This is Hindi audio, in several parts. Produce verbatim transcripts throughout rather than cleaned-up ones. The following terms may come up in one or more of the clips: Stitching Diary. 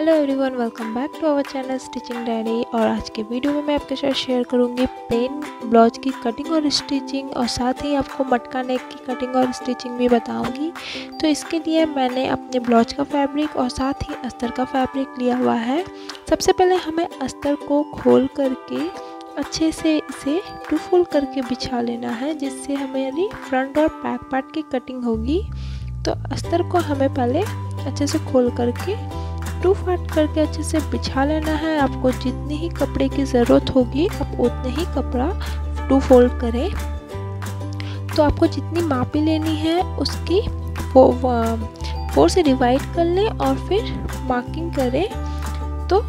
Hello everyone, welcome back to our channel stitching diary. और आज के वीडियो में मैं आपके साथ शेयर करूंगी प्लेन ब्लाउज की कटिंग और स्टिचिंग, और साथ ही आपको मटका नेक की कटिंग और स्टिचिंग भी बताऊंगी। तो इसके लिए मैंने अपने ब्लाउज का फैब्रिक और साथ ही अस्तर का फैब्रिक लिया हुआ है। सबसे पहले हमें अस्तर को खोल करके अच्छे से इसे टू फोल्ड करके बिछा लेना है, जिससे हमारी फ्रंट और बैक पार्ट की कटिंग होगी। तो अस्तर को हमें पहले अच्छे से खोल करके टू फोल्ड करके अच्छे से बिछा लेना है। आपको जितनी ही कपड़े की ज़रूरत होगी आप उतने ही कपड़ा टू फोल्ड करें। तो आपको जितनी मापी लेनी है उसकी वो फोर से डिवाइड कर लें और फिर मार्किंग करें। तो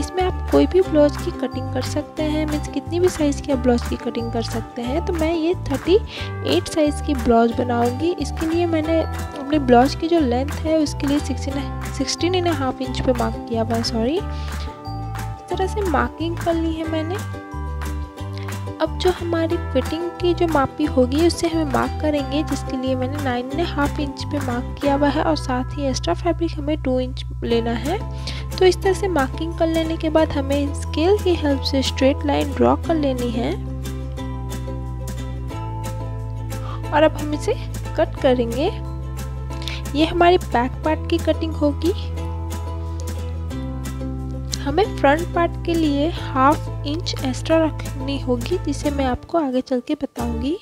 इसमें आप कोई भी ब्लाउज की कटिंग कर सकते हैं, मीन्स कितनी भी साइज़ की आप ब्लाउज की कटिंग कर सकते हैं। तो मैं ये अड़तीस साइज़ की ब्लाउज बनाऊंगी। इसके लिए मैंने अपने ब्लाउज की जो लेंथ है उसके लिए सिक्सटीन एंड हाफ इंच पे मार्क किया हुआ है। सॉरी, इस तरह से मार्किंग कर ली है मैंने। अब जो हमारी फिटिंग की जो मापी होगी उससे हमें मार्क करेंगे, जिसके लिए मैंने नाइन एंड हाफ इंच पे मार्क किया हुआ है। और साथ ही एक्स्ट्रा फैब्रिक हमें टू इंच लेना है। तो इस तरह से मार्किंग कर लेने के बाद हमें स्केल की हेल्प से स्ट्रेट लाइन ड्रॉ कर लेनी है, और अब हम इसे कट करेंगे। ये हमारी बैक पार्ट की कटिंग होगी। हमें फ्रंट पार्ट के लिए हाफ इंच एक्स्ट्रा रखनी होगी, जिसे मैं आपको आगे चल के बताऊंगी।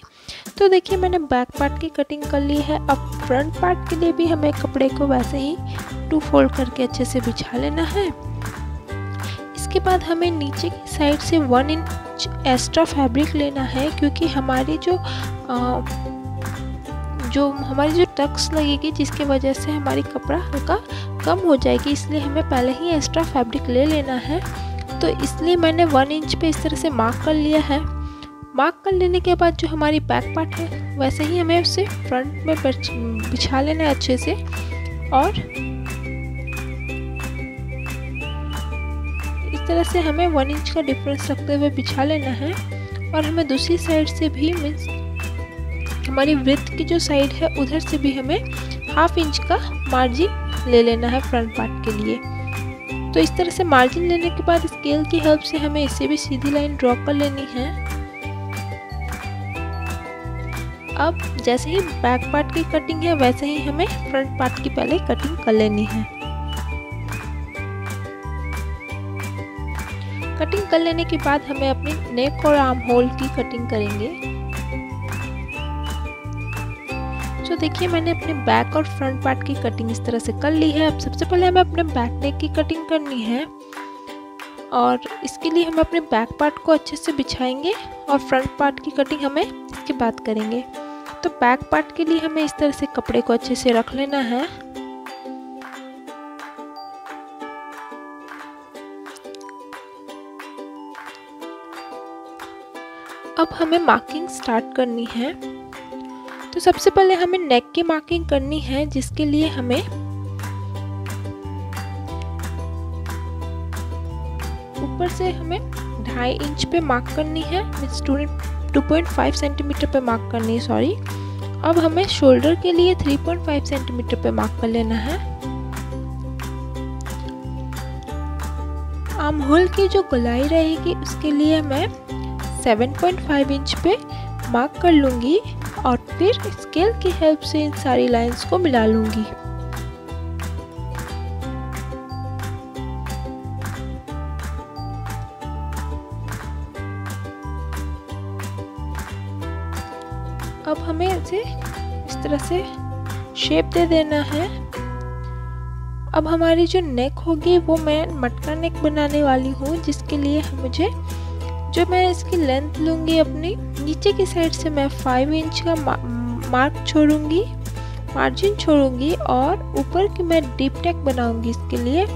तो देखिए, मैंने बैक पार्ट की कटिंग कर ली है। अब फ्रंट पार्ट के लिए भी हमें कपड़े को वैसे ही टू फोल्ड करके अच्छे से बिछा लेना है। इसके बाद हमें नीचे की साइड से वन इंच एक्स्ट्रा फैब्रिक लेना है, क्योंकि हमारी जो आ, जो हमारी जो टक्स लगेगी जिसकी वजह से हमारी कपड़ा हल्का कम हो जाएगी, इसलिए हमें पहले ही एक्स्ट्रा फैब्रिक ले लेना है। तो इसलिए मैंने वन इंच पे इस तरह से मार्क कर लिया है। मार्क कर लेने के बाद जो हमारी बैक पार्ट है वैसे ही हमें उसे फ्रंट में बिछा लेना है अच्छे से। और इस तरह से हमें वन इंच का डिफरेंस रखते हुए बिछा लेना है। और हमें दूसरी साइड से भी, मीन्स हमारी वृत्त की जो साइड है उधर से भी हमें हाफ इंच का मार्जिन ले लेना है फ्रंट पार्ट के लिए। तो इस तरह से मार्जिन लेने के बाद स्केल की हेल्प से हमें इससे भी सीधी लाइन ड्रॉ कर लेनी है। अब जैसे ही बैक पार्ट की कटिंग है वैसे ही हमें फ्रंट पार्ट की पहले कटिंग कर लेनी है। कटिंग कर लेने के बाद हमें अपनी नेक और आर्म होल की कटिंग करेंगे। तो देखिए, मैंने अपने बैक और फ्रंट पार्ट की कटिंग इस तरह से कर ली है। अब सबसे पहले हमें अपने बैक नेक की कटिंग करनी है, और इसके लिए हम अपने बैक पार्ट को अच्छे से बिछाएंगे और फ्रंट पार्ट की कटिंग हमें इसके बाद करेंगे। तो बैक पार्ट के लिए हमें इस तरह से कपड़े को अच्छे से रख लेना है। अब हमें मार्किंग स्टार्ट करनी है। तो सबसे पहले हमें नेक की मार्किंग करनी है, जिसके लिए हमें ऊपर से हमें ढाई इंच पे मार्क करनी है, means two point five centimetre पे मार्क करनी है। सॉरी, अब हमें शोल्डर के लिए थ्री पॉइंट फाइव सेंटीमीटर पे मार्क कर लेना है। आर्म होल की जो गोलाई रहेगी उसके लिए मैं सेवन पॉइंट फाइव इंच पे मार्क कर लूँगी, और फिर स्केल की हेल्प से इन सारी लाइंस को मिला लूँगी। अब हमें इसे इस तरह से शेप दे देना है। अब हमारी जो नेक होगी वो मैं मटका नेक बनाने वाली हूँ, जिसके लिए मुझे जो मैं इसकी लेंथ लूँगी अपनी नीचे की साइड से मैं फाइव इंच का मार्क छोड़ूंगी मार्जिन छोड़ूंगी, और ऊपर की मैं डीप नेक बनाऊँगी। इसके लिए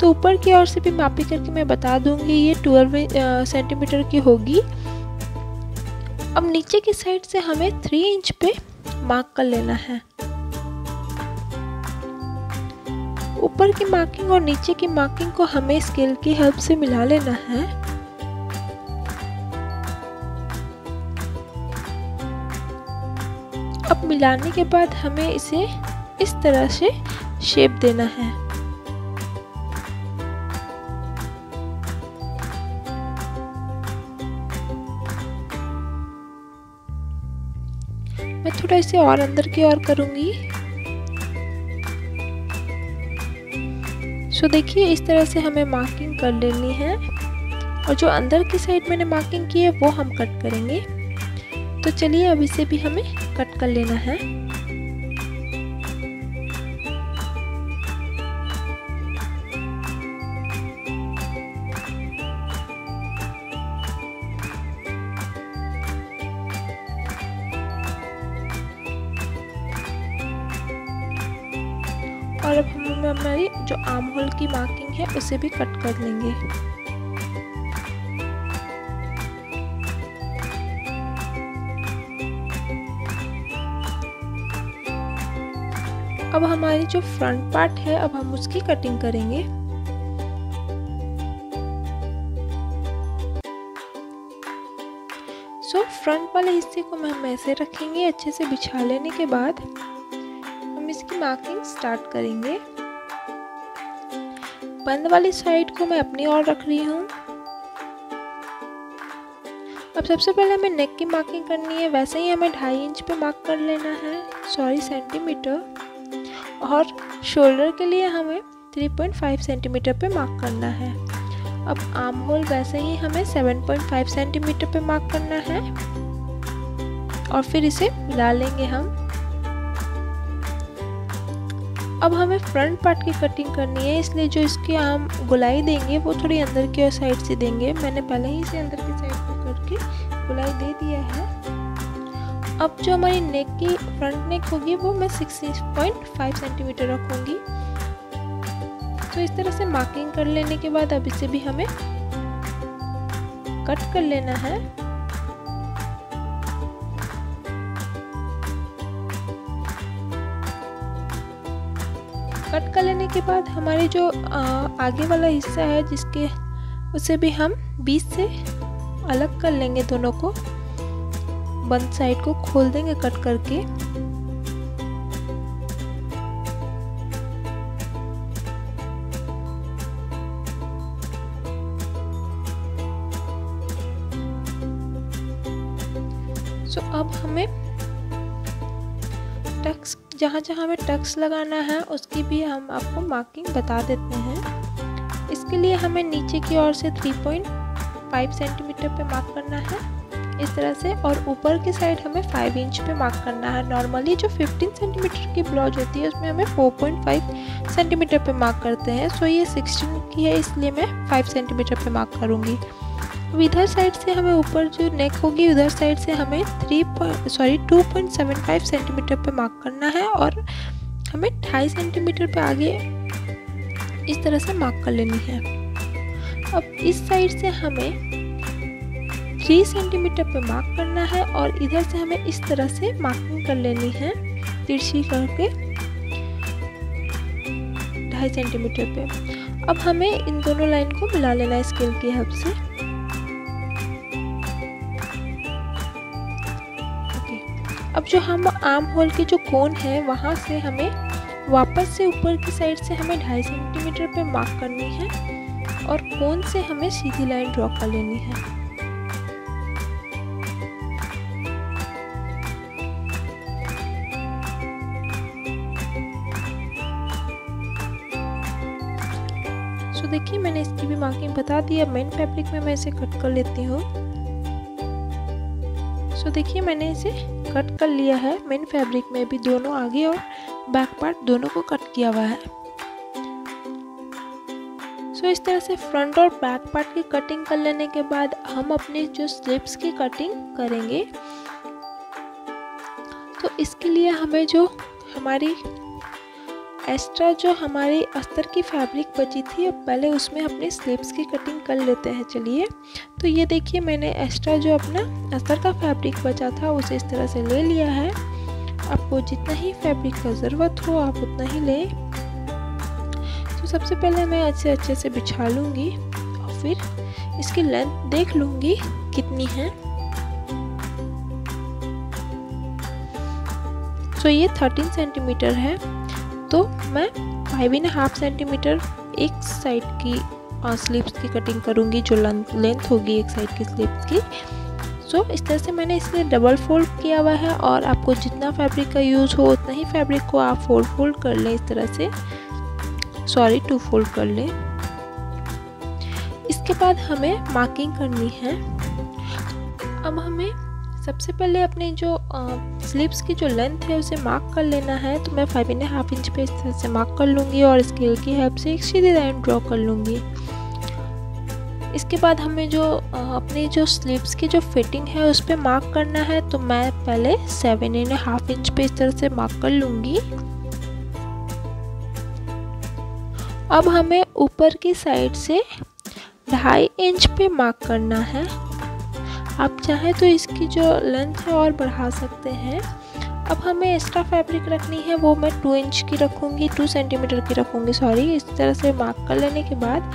तो ऊपर की ओर से भी मापी करके मैं बता दूँगी, ये ट्वेल्व सेंटीमीटर की होगी। अब नीचे की साइड से हमें थ्री इंच पे मार्क कर लेना है। ऊपर की मार्किंग और नीचे की मार्किंग को हमें स्केल की हेल्प से मिला लेना है। अब मिलाने के बाद हमें इसे इस तरह से शेप देना है। मैं थोड़ा इसे और अंदर की ओर करूँगी। सो देखिए इस तरह से हमें मार्किंग कर लेनी है और जो अंदर की साइड मैंने मार्किंग की है वो हम कट करेंगे। तो चलिए अब इसे भी हमें कट कर लेना है। और अब हम हमारी जो आर्म होल की मार्किंग है उसे भी कट कर लेंगे। अब हमारी जो फ्रंट पार्ट है अब हम उसकी कटिंग करेंगे। सो फ्रंट वाले हिस्से को हम ऐसे रखेंगे। अच्छे से बिछा लेने के बाद इसकी मार्किंग स्टार्ट करेंगे। बंद वाली साइड को मैं अपनी ओर रख रही हूँ। अब सबसे पहले हमें नेक की मार्किंग करनी है। वैसे ही हमें ढाई इंच पे मार्क कर लेना है, सॉरी सेंटीमीटर। और शोल्डर के लिए हमें तीन पॉइंट पाँच सेंटीमीटर पे मार्क करना है। अब आर्म होल वैसे ही हमें सात पॉइंट पाँच सेंटीमीटर पे मार्क करना है और फिर इसे मिला लेंगे हम। अब हमें फ्रंट पार्ट की कटिंग करनी है, इसलिए जो इसकी आम गोलाई देंगे वो थोड़ी अंदर की और साइड से देंगे। मैंने पहले ही इसे अंदर की साइड पर करके गोलाई दे दिया है। अब जो हमारी नेक की फ्रंट नेक होगी वो मैं सोलह पॉइंट पाँच सेंटीमीटर रखूँगी। तो इस तरह से मार्किंग कर लेने के बाद अब इसे भी हमें कट कर लेना है। कट कर लेने के बाद हमारे जो आगे वाला हिस्सा है जिसके उसे भी हम बीच से अलग कर लेंगे। दोनों को बंद साइड को खोल देंगे कट करके। सो अब हमें टक्स, जहाँ जहाँ हमें टक्स लगाना है उसकी भी हम आपको मार्किंग बता देते हैं। इसके लिए हमें नीचे की ओर से तीन पॉइंट पाँच सेंटीमीटर पे मार्क करना है इस तरह से, और ऊपर की साइड हमें पाँच इंच पे मार्क करना है। नॉर्मली जो पंद्रह सेंटीमीटर की ब्लाउज होती है उसमें हमें चार पॉइंट पाँच सेंटीमीटर पे मार्क करते हैं। सो ये सोलह की है इसलिए मैं पाँच सेंटीमीटर पे मार्क करूँगी। अब इधर साइड से हमें ऊपर जो नेक होगी उधर साइड से हमें three sorry two point seven five centimetre पर मार्क करना है और हमें ढाई सेंटीमीटर पे आगे इस तरह से मार्क कर लेनी है। अब इस साइड से हमें थ्री सेंटीमीटर पे मार्क करना है और इधर से हमें इस तरह से मार्किंग कर लेनी है तिरछी करके ढाई सेंटीमीटर पे। अब हमें इन दोनों लाइन को मिला लेना है स्केल की हेल्प से। अब जो हम आर्म होल के जो कोन है वहाँ से हमें वापस से ऊपर की साइड से हमें ढाई सेंटीमीटर पे मार्क करनी है और कोन से हमें सीधी लाइन ड्रॉ कर लेनी है। सो so, देखिए मैंने इसकी भी मार्किंग बता दी। अब मेन फैब्रिक में मैं इसे कट कर लेती हूँ। सो so, देखिए मैंने इसे कट कर लिया है। मेन फैब्रिक में भी दोनों आगे और बैक पार्ट दोनों को कट किया हुआ है। सो so, इस तरह से फ्रंट और बैक पार्ट की कटिंग कर लेने के बाद हम अपने जो स्लीव्स की कटिंग करेंगे। तो इसके लिए हमें जो हमारी एक्स्ट्रा जो हमारी अस्तर की फैब्रिक बची थी अब पहले उसमें अपने स्लीव्स की कटिंग कर लेते हैं। चलिए तो ये देखिए मैंने एक्स्ट्रा जो अपना अस्तर का फैब्रिक बचा था उसे इस तरह से ले लिया है। आपको जितना ही फैब्रिक का ज़रूरत हो आप उतना ही लें। तो सबसे पहले मैं अच्छे अच्छे से बिछा लूँगी और फिर इसकी लेंथ देख लूँगी कितनी है। तो ये थर्टीन सेंटीमीटर है तो मैं फाइव एंड हाफ सेंटीमीटर एक साइड की स्लीव्स की कटिंग करूँगी जो लेंथ होगी एक साइड की स्लीव्स की। सो इस तरह से मैंने इसलिए डबल फोल्ड किया हुआ है, और आपको जितना फैब्रिक का यूज़ हो उतना ही फैब्रिक को आप फोल्ड फोल्ड कर लें, इस तरह से सॉरी टू फोल्ड कर लें। इसके बाद हमें मार्किंग करनी है। अब हमें सबसे पहले अपने जो स्लीव्स की जो लेंथ है उसे मार्क कर लेना है, तो मैं फाइव एंड हाफ इंच पे इस तरह से मार्क कर लूँगी और स्केल की हेल्प से एक सीधी लाइन ड्रॉ कर लूँगी। इसके बाद हमें जो अपनी जो स्लीव्स की जो फिटिंग है उस पर मार्क करना है, तो मैं पहले सेवन एंड हाफ इंच पे इस तरह से मार्क कर लूँगी। अब हमें ऊपर की साइड से ढाई इंच पे मार्क करना है। आप चाहें तो इसकी जो लेंथ है और बढ़ा सकते हैं। अब हमें एक्स्ट्रा फैब्रिक रखनी है, वो मैं टू इंच की रखूँगी, टू सेंटीमीटर की रखूँगी सॉरी। इस तरह से मार्क कर लेने के बाद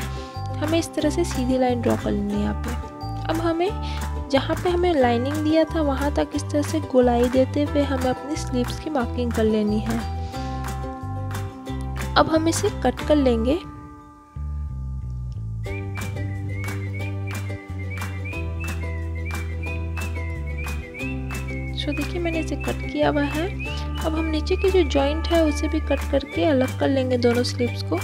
हमें इस तरह से सीधी लाइन ड्रॉ कर लेनी है यहाँ पे। अब हमें जहाँ पे हमें लाइनिंग दिया था वहाँ तक इस तरह से गोलाई देते हुए हमें अपनी स्लीव्स की मार्किंग कर लेनी है। अब हम इसे कट कर लेंगे। तो देखिए मैंने इसे कट किया हुआ है। अब हम नीचे की जो जॉइंट है उसे भी कट करके अलग कर लेंगे दोनों स्लीव्स को।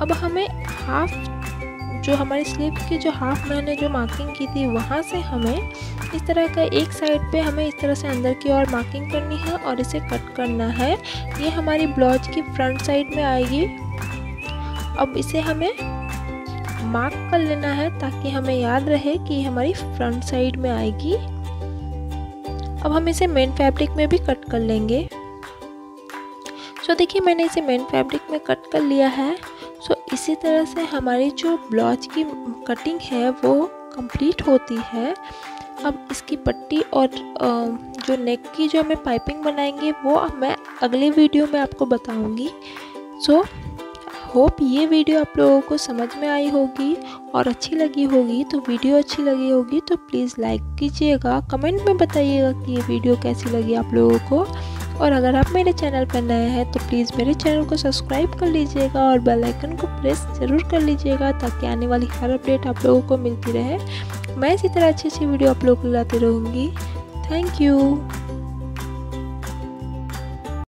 अब हमें हाफ जो हमारे स्लीव की जो हाफ मैंने जो मार्किंग की थी वहाँ से हमें इस तरह का एक साइड पे हमें इस तरह से अंदर की ओर मार्किंग करनी है और इसे कट करना है। ये हमारी ब्लाउज की फ्रंट साइड में आएगी। अब इसे हमें मार्क कर लेना है ताकि हमें याद रहे कि ये हमारी फ्रंट साइड में आएगी। अब हम इसे मेन फैब्रिक में भी कट कर लेंगे। सो देखिए मैंने इसे मेन फैब्रिक में कट कर लिया है। सो so, इसी तरह से हमारी जो ब्लाउज की कटिंग है वो कंप्लीट होती है। अब इसकी पट्टी और जो नेक की जो हमें पाइपिंग बनाएंगे वो मैं अगले वीडियो में आपको बताऊंगी। सो होप ये वीडियो आप लोगों को समझ में आई होगी और अच्छी लगी होगी। तो वीडियो अच्छी लगी होगी तो प्लीज़ लाइक कीजिएगा, कमेंट में बताइएगा कि ये वीडियो कैसी लगी आप लोगों को। और अगर आप मेरे चैनल पर नए हैं तो प्लीज़ मेरे चैनल को सब्सक्राइब कर लीजिएगा और बेल आइकन को प्रेस ज़रूर कर लीजिएगा ताकि आने वाली हर अपडेट आप लोगों को मिलती रहे। मैं इसी तरह अच्छी अच्छी वीडियो आप लोगों को लाती रहूँगी। Thank you.